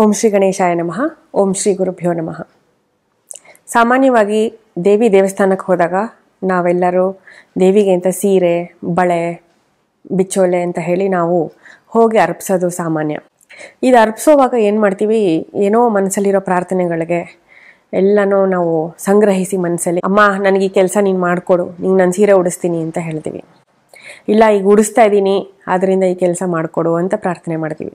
ಓಂ ಶ್ರೀ ಗಣೇಶಾಯ ನಮಃ ಓಂ ಶ್ರೀ ಗುರುಭ್ಯೋ ನಮಃ. ಸಾಮಾನ್ಯವಾಗಿ ದೇವಿ ದೇವಸ್ಥಾನಕ್ಕೆ ಹೋದಾಗ ನಾವೆಲ್ಲರೂ ದೇವಿಗೆ ಅಂತ ಸೀರೆ, ಬಳೆ, ಬಿಚ್ಚೋಲೆ ಅಂತ ಹೇಳಿ ನಾವು ಹೋಗಿ ಅರ್ಪಿಸೋದು ಸಾಮಾನ್ಯ. ಇದು ಅರ್ಪಿಸೋವಾಗ ಏನು ಮಾಡ್ತೀವಿ, ಏನೋ ಮನಸ್ಸಲ್ಲಿರೋ ಪ್ರಾರ್ಥನೆಗಳಿಗೆ ಎಲ್ಲನೂ ನಾವು ಸಂಗ್ರಹಿಸಿ ಮನಸ್ಸಲ್ಲಿ, ಅಮ್ಮ ನನಗೆ ಈ ಕೆಲಸ ನೀನು ಮಾಡಿಕೊಡು, ನೀನು ನನ್ನ ಸೀರೆ ಉಡಿಸ್ತೀನಿ ಅಂತ ಹೇಳ್ತೀವಿ. ಇಲ್ಲ, ಈಗ ಉಡಿಸ್ತಾ ಇದ್ದೀನಿ ಆದ್ದರಿಂದ ಈ ಕೆಲಸ ಮಾಡಿಕೊಡು ಅಂತ ಪ್ರಾರ್ಥನೆ ಮಾಡ್ತೀವಿ.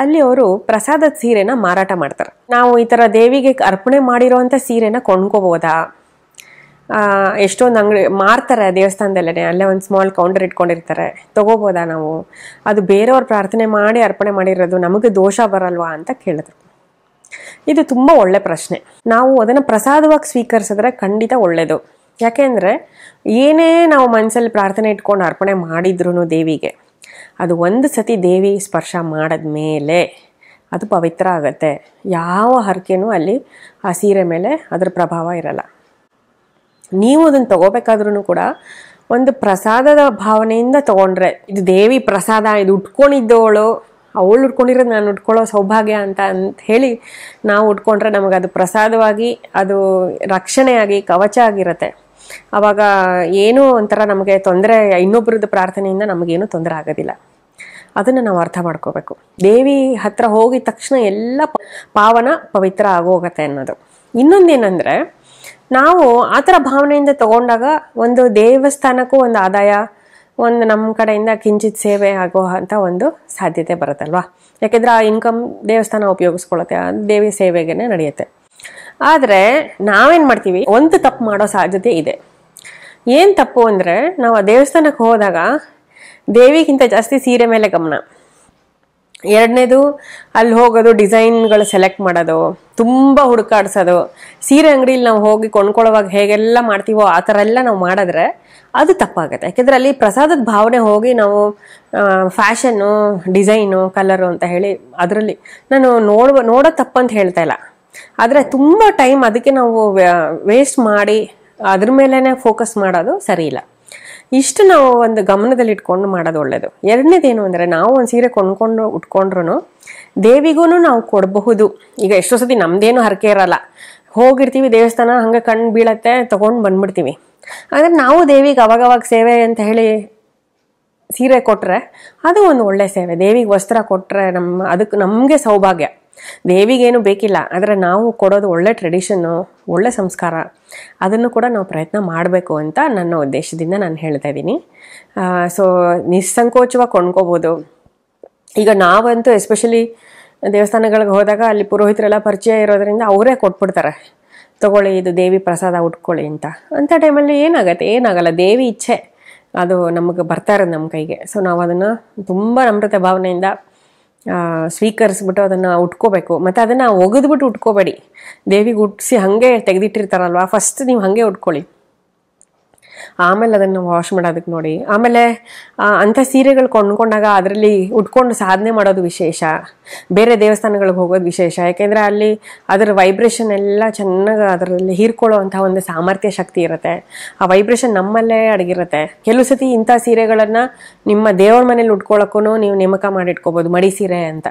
ಅಲ್ಲಿ ಅವರು ಪ್ರಸಾದದ ಸೀರೆನ ಮಾರಾಟ ಮಾಡ್ತಾರೆ. ನಾವು ಈ ಥರ ದೇವಿಗೆ ಅರ್ಪಣೆ ಮಾಡಿರೋವಂಥ ಸೀರೆನ ಕೊಂಡ್ಕೋಬೋದಾ? ಎಷ್ಟೊಂದು ಅಂಗಡಿ ಮಾರ್ತಾರೆ ದೇವಸ್ಥಾನದಲ್ಲೇ, ಅಲ್ಲೇ ಒಂದು ಸ್ಮಾಲ್ ಕೌಂಟರ್ ಇಟ್ಕೊಂಡಿರ್ತಾರೆ, ತೊಗೋಬೋದಾ ನಾವು? ಅದು ಬೇರೆಯವ್ರ ಪ್ರಾರ್ಥನೆ ಮಾಡಿ ಅರ್ಪಣೆ ಮಾಡಿರೋದು ನಮಗೆ ದೋಷ ಬರಲ್ವಾ ಅಂತ ಕೇಳಿದ್ರು. ಇದು ತುಂಬ ಒಳ್ಳೆ ಪ್ರಶ್ನೆ. ನಾವು ಅದನ್ನು ಪ್ರಸಾದವಾಗಿ ಸ್ವೀಕರಿಸಿದ್ರೆ ಖಂಡಿತ ಒಳ್ಳೆಯದು. ಯಾಕೆಂದರೆ ಏನೇ ನಾವು ಮನಸ್ಸಲ್ಲಿ ಪ್ರಾರ್ಥನೆ ಇಟ್ಕೊಂಡು ಅರ್ಪಣೆ ಮಾಡಿದ್ರು ದೇವಿಗೆ, ಅದು ಒಂದು ಸತಿ ದೇವಿ ಸ್ಪರ್ಶ ಮಾಡಿದ ಮೇಲೆ ಅದು ಪವಿತ್ರ ಆಗುತ್ತೆ. ಯಾವ ಹರಕೆನೂ ಅಲ್ಲಿ ಆ ಸೀರೆ ಮೇಲೆ ಅದರ ಪ್ರಭಾವ ಇರಲ್ಲ. ನೀವು ಅದನ್ನು ತೊಗೋಬೇಕಾದ್ರೂ ಕೂಡ ಒಂದು ಪ್ರಸಾದದ ಭಾವನೆಯಿಂದ ತೊಗೊಂಡ್ರೆ, ಇದು ದೇವಿ ಪ್ರಸಾದ, ಇದು ಉಟ್ಕೊಂಡಿದ್ದವಳು, ಅವಳು ಉಟ್ಕೊಂಡಿರೋದು ನಾನು ಉಟ್ಕೊಳ್ಳೋ ಸೌಭಾಗ್ಯ ಅಂತ ಹೇಳಿ ನಾವು ಉಟ್ಕೊಂಡ್ರೆ ನಮಗೆ ಅದು ಪ್ರಸಾದವಾಗಿ, ಅದು ರಕ್ಷಣೆಯಾಗಿ, ಕವಚ ಆಗಿರುತ್ತೆ. ಆವಾಗ ಏನೂ ಒಂಥರ ನಮಗೆ ತೊಂದರೆ, ಇನ್ನೊಬ್ಬರದ್ದು ಪ್ರಾರ್ಥನೆಯಿಂದ ನಮಗೇನು ತೊಂದರೆ ಆಗೋದಿಲ್ಲ. ಅದನ್ನು ನಾವು ಅರ್ಥ ಮಾಡ್ಕೋಬೇಕು. ದೇವಿ ಹತ್ರ ಹೋಗಿದ ತಕ್ಷಣ ಎಲ್ಲ ಪಾವನ ಪವಿತ್ರ ಆಗೋಗುತ್ತೆ ಅನ್ನೋದು. ಇನ್ನೊಂದೇನೆಂದರೆ, ನಾವು ಆ ಥರ ಭಾವನೆಯಿಂದ ತೊಗೊಂಡಾಗ ಒಂದು ದೇವಸ್ಥಾನಕ್ಕೂ ಒಂದು ಆದಾಯ, ಒಂದು ನಮ್ಮ ಕಡೆಯಿಂದ ಕಿಂಚಿತ್ ಸೇವೆ ಆಗೋ ಅಂತ ಒಂದು ಸಾಧ್ಯತೆ ಬರುತ್ತಲ್ವ. ಯಾಕೆಂದರೆ ಆ ಇನ್ಕಮ್ ದೇವಸ್ಥಾನ ಉಪಯೋಗಿಸ್ಕೊಳ್ಳುತ್ತೆ, ದೇವಿ ಸೇವೆಗೇ ನಡೆಯುತ್ತೆ. ಆದರೆ ನಾವೇನು ಮಾಡ್ತೀವಿ, ಒಂದು ತಪ್ಪು ಮಾಡೋ ಸಾಧ್ಯತೆ ಇದೆ. ಏನು ತಪ್ಪು ಅಂದರೆ, ನಾವು ಆ ದೇವಸ್ಥಾನಕ್ಕೆ ಹೋದಾಗ ದೇವಿಗಿಂತ ಜಾಸ್ತಿ ಸೀರೆ ಮೇಲೆ ಗಮನ, ಎರಡನೇದು ಅಲ್ಲಿ ಹೋಗೋದು ಡಿಸೈನ್ಗಳು ಸೆಲೆಕ್ಟ್ ಮಾಡೋದು, ತುಂಬ ಹುಡುಕಾಡ್ಸೋದು. ಸೀರೆ ಅಂಗಡಿಯಲ್ಲಿ ನಾವು ಹೋಗಿ ಕೊಂಡ್ಕೊಳ್ಳೋವಾಗ ಹೇಗೆಲ್ಲ ಮಾಡ್ತೀವೋ ಆ ಥರ ಎಲ್ಲ ನಾವು ಮಾಡಿದ್ರೆ ಅದು ತಪ್ಪಾಗುತ್ತೆ. ಯಾಕೆಂದರೆ ಅಲ್ಲಿ ಪ್ರಸಾದದ ಭಾವನೆ ಹೋಗಿ ನಾವು ಫ್ಯಾಷನ್ನು, ಡಿಸೈನು, ಕಲರು ಅಂತ ಹೇಳಿ ಅದರಲ್ಲಿ ನಾನು ನೋಡೋ ತಪ್ಪಂತ ಹೇಳ್ತಾ ಇಲ್ಲ. ಆದರೆ ತುಂಬ ಟೈಮ್ ಅದಕ್ಕೆ ನಾವು ವೇಸ್ಟ್ ಮಾಡಿ ಅದ್ರ ಮೇಲೇ ಫೋಕಸ್ ಮಾಡೋದು ಸರಿ ಇಲ್ಲ. ಇಷ್ಟು ನಾವು ಒಂದು ಗಮನದಲ್ಲಿಟ್ಕೊಂಡು ಮಾಡೋದು ಒಳ್ಳೆಯದು. ಎರಡನೇದೇನು ಅಂದರೆ, ನಾವು ಒಂದು ಸೀರೆ ಕೊಂಡ್ಕೊಂಡು ಉಟ್ಕೊಂಡ್ರು ದೇವಿಗೂ ನಾವು ಕೊಡಬಹುದು. ಈಗ ಎಷ್ಟೋ ಸತಿ ನಮ್ಮದೇನು ಹರಕೆ ಇರಲ್ಲ, ಹೋಗಿರ್ತೀವಿ ದೇವಸ್ಥಾನ, ಹಂಗೆ ಕಣ್ಣು ಬೀಳತ್ತೆ, ತೊಗೊಂಡು ಬಂದ್ಬಿಡ್ತೀವಿ. ಅಂದರೆ ನಾವು ದೇವಿಗೆ ಅವಾಗವಾಗ ಸೇವೆ ಅಂತ ಹೇಳಿ ಸೀರೆ ಕೊಟ್ಟರೆ ಅದು ಒಂದು ಒಳ್ಳೆ ಸೇವೆ. ದೇವಿಗೆ ವಸ್ತ್ರ ಕೊಟ್ಟರೆ ಅದಕ್ಕೆ ನಮಗೆ ಸೌಭಾಗ್ಯ. ದೇವಿಗೇನು ಬೇಕಿಲ್ಲ, ಆದರೆ ನಾವು ಕೊಡೋದು ಒಳ್ಳೆ ಟ್ರೆಡಿಷನ್ನು, ಒಳ್ಳೆ ಸಂಸ್ಕಾರ, ಅದನ್ನು ಕೂಡ ನಾವು ಪ್ರಯತ್ನ ಮಾಡಬೇಕು ಅಂತ ನನ್ನ ಉದ್ದೇಶದಿಂದ ನಾನು ಹೇಳ್ತಾ ಇದ್ದೀನಿ. ಸೊ ನಿಸ್ಸಂಕೋಚವಾಗಿ ಕೊಂಡ್ಕೋಬೋದು. ಈಗ ನಾವಂತೂ ಎಸ್ಪೆಷಲಿ ದೇವಸ್ಥಾನಗಳಿಗೆ ಹೋದಾಗ ಅಲ್ಲಿ ಪುರೋಹಿತರೆಲ್ಲ ಪರಿಚಯ ಇರೋದ್ರಿಂದ ಅವರೇ ಕೊಟ್ಬಿಡ್ತಾರೆ, ತೊಗೊಳ್ಳಿ ಇದು ದೇವಿ ಪ್ರಸಾದ ಉಟ್ಕೊಳ್ಳಿ ಅಂತ. ಅಂಥ ಟೈಮಲ್ಲಿ ಏನಾಗುತ್ತೆ? ಏನಾಗಲ್ಲ, ದೇವಿ ಇಚ್ಛೆ ಅದು ನಮಗೆ ಬರ್ತಾ ಇರೋದು ನಮ್ಮ ಕೈಗೆ. ಸೊ ನಾವು ಅದನ್ನು ತುಂಬ ನಮ್ರತೆ ಭಾವನೆಯಿಂದ ಸ್ವೀಕರಿಸ್ಬಿಟ್ಟು ಅದನ್ನು ಉಟ್ಕೋಬೇಕು. ಮತ್ತು ಅದನ್ನು ಒಗೆದ್ಬಿಟ್ಟು ಉಟ್ಕೋಬೇಡಿ. ದೇವಿಗೆ ಉಟ್ಸಿ ಹಾಗೆ ತೆಗೆದಿಟ್ಟಿರ್ತಾರಲ್ವ, ಫಸ್ಟ್ ನೀವು ಹಾಗೆ ಉಟ್ಕೊಳ್ಳಿ, ಆಮೇಲೆ ಅದನ್ನು ವಾಶ್ ಮಾಡೋದಕ್ಕೆ ನೋಡಿ. ಆಮೇಲೆ ಅಂಥ ಸೀರೆಗಳು ಕೊಂಡ್ಕೊಂಡಾಗ ಅದರಲ್ಲಿ ಉಟ್ಕೊಂಡು ಸಾಧನೆ ಮಾಡೋದು ವಿಶೇಷ, ಬೇರೆ ದೇವಸ್ಥಾನಗಳಿಗೆ ಹೋಗೋದು ವಿಶೇಷ. ಯಾಕೆಂದರೆ ಅಲ್ಲಿ ಅದರ ವೈಬ್ರೇಷನ್ ಎಲ್ಲ ಚೆನ್ನಾಗಿ ಅದರಲ್ಲಿ ಹೀರ್ಕೊಳ್ಳೋ ಅಂಥ ಒಂದು ಸಾಮರ್ಥ್ಯ ಶಕ್ತಿ ಇರುತ್ತೆ. ಆ ವೈಬ್ರೇಷನ್ ನಮ್ಮಲ್ಲೇ ಅಡಗಿರುತ್ತೆ. ಕೆಲವು ಸತಿ ಇಂಥ ಸೀರೆಗಳನ್ನು ನಿಮ್ಮ ದೇವ್ರ ಮನೇಲಿ ಉಟ್ಕೊಳ್ಳೋಕ್ಕೂ ನೀವು ನೇಮಕ ಮಾಡಿಟ್ಕೋಬೋದು, ಮಡಿ ಸೀರೆ ಅಂತ.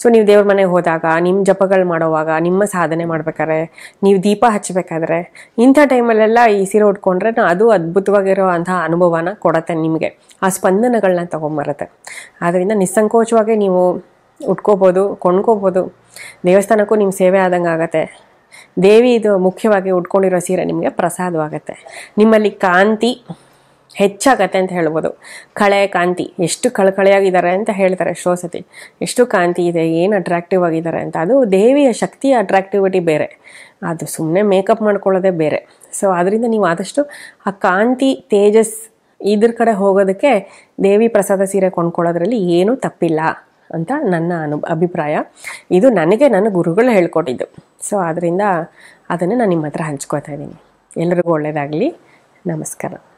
ಸೊ ನೀವು ದೇವ್ರ ಮನೆಗೆ ಹೋದಾಗ, ನಿಮ್ಮ ಜಪಗಳು ಮಾಡೋವಾಗ, ನಿಮ್ಮ ಸಾಧನೆ ಮಾಡ್ಬೇಕಾದ್ರೆ, ನೀವು ದೀಪ ಹಚ್ಚಬೇಕಾದ್ರೆ, ಇಂಥ ಟೈಮಲ್ಲೆಲ್ಲ ಈ ಸೀರೆ ಉಟ್ಕೊಂಡ್ರೆ ಅದು ಅದ್ಭುತವಾಗಿರೋ ಅಂಥ ಅನುಭವನ ಕೊಡುತ್ತೆ ನಿಮಗೆ, ಆ ಸ್ಪಂದನಗಳನ್ನ ತೊಗೊಂಬರುತ್ತೆ. ಆದ್ದರಿಂದ ನಿಸ್ಸಂಕೋಚವಾಗಿ ನೀವು ಉಟ್ಕೋಬೋದು, ಕೊಂಡ್ಕೋಬೋದು. ದೇವಸ್ಥಾನಕ್ಕೂ ನಿಮ್ಮ ಸೇವೆ ಆದಂಗೆ ಆಗುತ್ತೆ. ದೇವಿ ಇದು ಮುಖ್ಯವಾಗಿ ಉಟ್ಕೊಂಡಿರೋ ಸೀರೆ ನಿಮಗೆ ಪ್ರಸಾದವಾಗುತ್ತೆ. ನಿಮ್ಮಲ್ಲಿ ಕಾಂತಿ ಹೆಚ್ಚಾಗತ್ತೆ ಅಂತ ಹೇಳ್ಬೋದು. ಕಳೆ ಕಾಂತಿ, ಎಷ್ಟು ಕಳೆಯಾಗಿದ್ದಾರೆ ಅಂತ ಹೇಳ್ತಾರೆ ಎಷ್ಟೋ ಸತಿ, ಎಷ್ಟು ಕಾಂತಿ ಇದೆ, ಏನು ಅಟ್ರಾಕ್ಟಿವ್ ಆಗಿದ್ದಾರೆ ಅಂತ. ಅದು ದೇವಿಯ ಶಕ್ತಿಯ ಅಟ್ರಾಕ್ಟಿವಿಟಿ ಬೇರೆ, ಅದು ಸುಮ್ಮನೆ ಮೇಕಪ್ ಮಾಡ್ಕೊಳ್ಳೋದೇ ಬೇರೆ. ಸೊ ಅದರಿಂದ ನೀವು ಆದಷ್ಟು ಆ ಕಾಂತಿ, ತೇಜಸ್ ಇದ್ರ ಕಡೆ ಹೋಗೋದಕ್ಕೆ ದೇವಿ ಪ್ರಸಾದ ಸೀರೆ ಕೊಂಡ್ಕೊಳ್ಳೋದ್ರಲ್ಲಿ ಏನೂ ತಪ್ಪಿಲ್ಲ ಅಂತ ನನ್ನ ಅಭಿಪ್ರಾಯ. ಇದು ನನಗೆ ನನ್ನ ಗುರುಗಳು ಹೇಳ್ಕೊಟ್ಟಿದ್ದು. ಸೊ ಆದ್ದರಿಂದ ಅದನ್ನು ನಾನು ನಿಮ್ಮ ಹತ್ರ ಹಂಚ್ಕೋತಾ ಇದ್ದೀನಿ. ಎಲ್ಲರಿಗೂ ಒಳ್ಳೆಯದಾಗಲಿ. ನಮಸ್ಕಾರ.